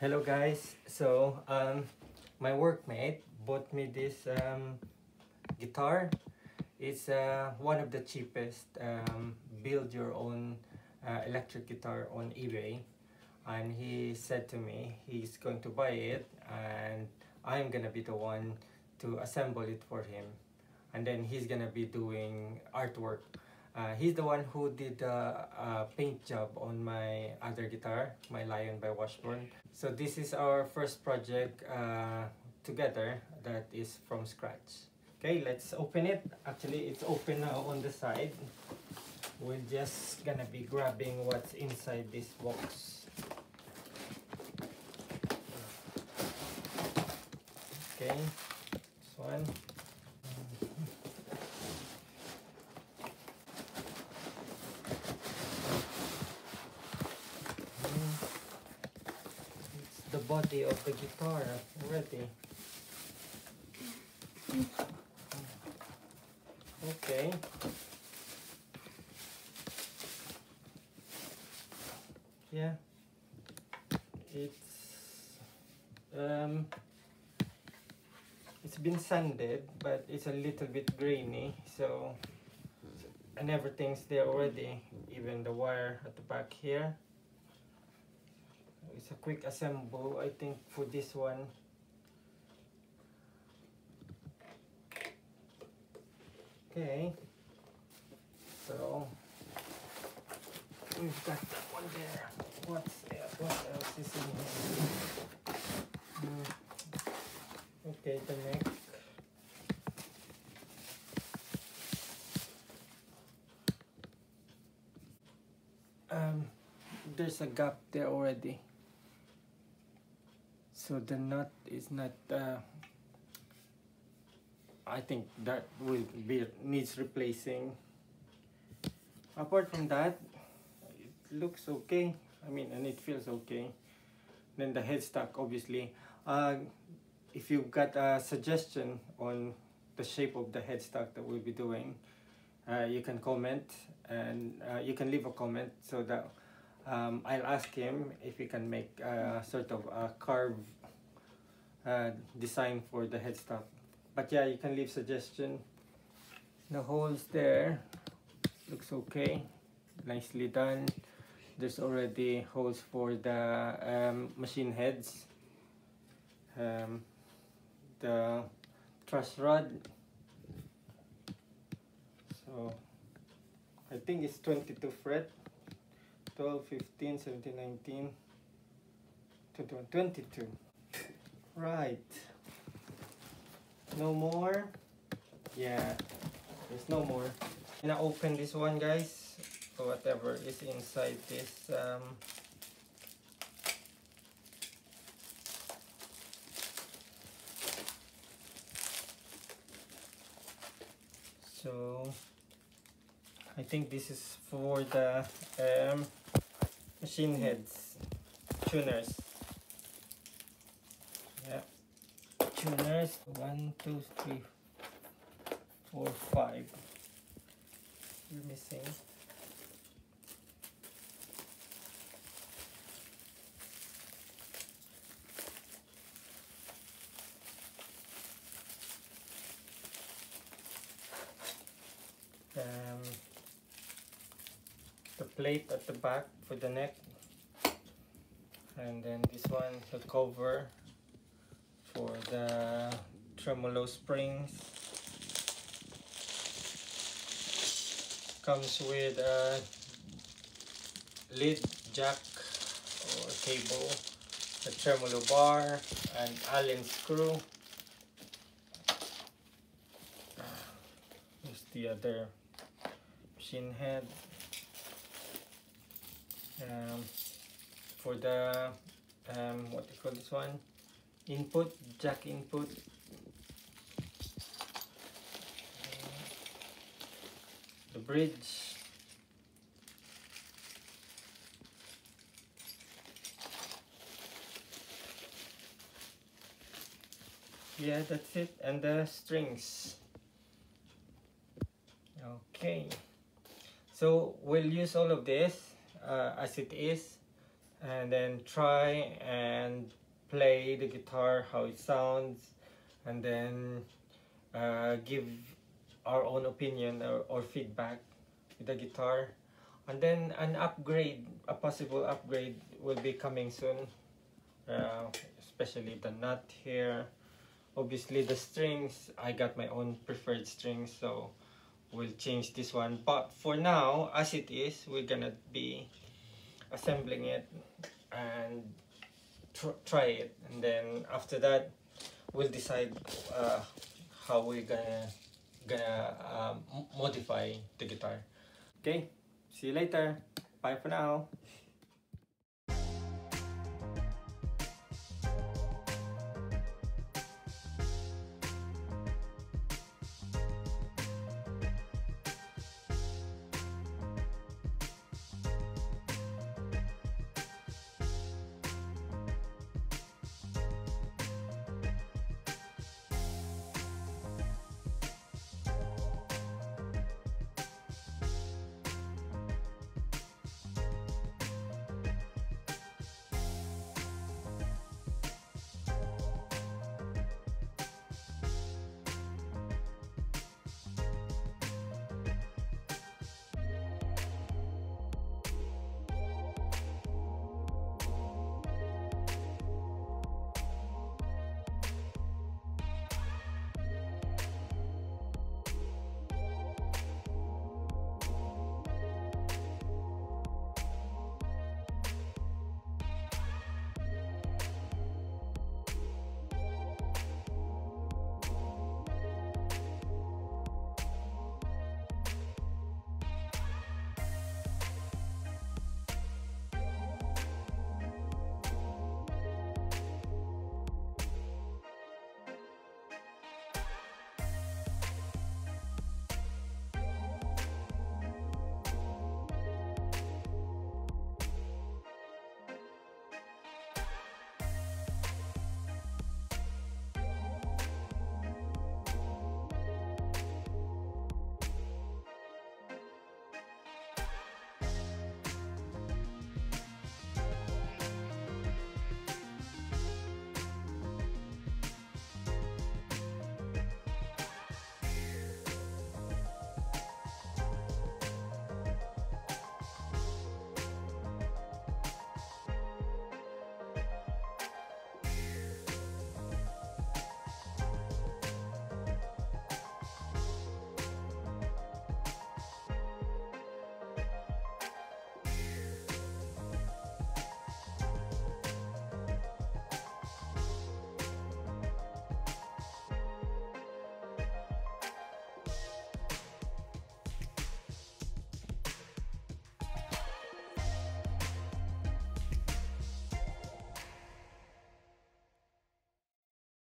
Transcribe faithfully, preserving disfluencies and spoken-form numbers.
Hello guys, so um, my workmate bought me this um, guitar. It's uh, one of the cheapest um, build your own uh, electric guitar on eBay, and he said to me he's going to buy it and I'm gonna be the one to assemble it for him, and then he's gonna be doing artwork. Uh, he's the one who did the uh, uh, paint job on my other guitar, my Lyon by Washburn. So this is our first project uh, together that is from scratch. Okay, let's open it. Actually, it's open now on the side. We're just gonna be grabbing what's inside this box. Okay, this one. The body of the guitar already. Okay. Yeah. It's um it's been sanded, but it's a little bit grainy, so and everything's there already, even the wire at the back here. It's a quick assemble, I think, for this one. Okay, so we've got that one there. What's else? What else is in here? Mm. Okay, the neck. Um, there's a gap there already. So the nut is not, uh, I think that will be needs replacing. Apart from that, it looks okay. I mean, and it feels okay. Then the headstock, obviously. Uh, if you've got a suggestion on the shape of the headstock that we'll be doing, uh, you can comment and uh, you can leave a comment so that um, I'll ask him if he can make a sort of a carve uh, design for the headstock. But yeah, you can leave suggestion. The holes there looks okay, nicely done. There's already holes for the um, machine heads, um, the truss rod. So I think it's twenty-two fret, twelve, fifteen, seventeen, nineteen, twenty-one, twenty-two. Right. No more. Yeah, there's no more. I'm gonna open this one, guys. So whatever is inside this um so I think this is for the um machine heads tuners. Yeah. Tuners, one, two, three, four, five. You're missing. Um, the plate at the back for the neck, and then this one, the cover for the tremolo springs. Comes with a lid, jack or cable, a tremolo bar, an Allen screw. Here's the other machine head. Um, for the um, what do you call this one? Input, jack input. The bridge. Yeah, that's it. And the strings. Okay. So we'll use all of this uh, as it is. and then try and play the guitar, how it sounds, and then uh, give our own opinion or, or feedback with the guitar. And then an upgrade, a possible upgrade will be coming soon, uh, especially the nut here. Obviously the strings, I got my own preferred strings, so we'll change this one. But for now, as it is, we're gonna be assembling it and tr try it. And then after that, we'll decide uh, how we're gonna, gonna um, modify the guitar. Okay, see you later. Bye for now.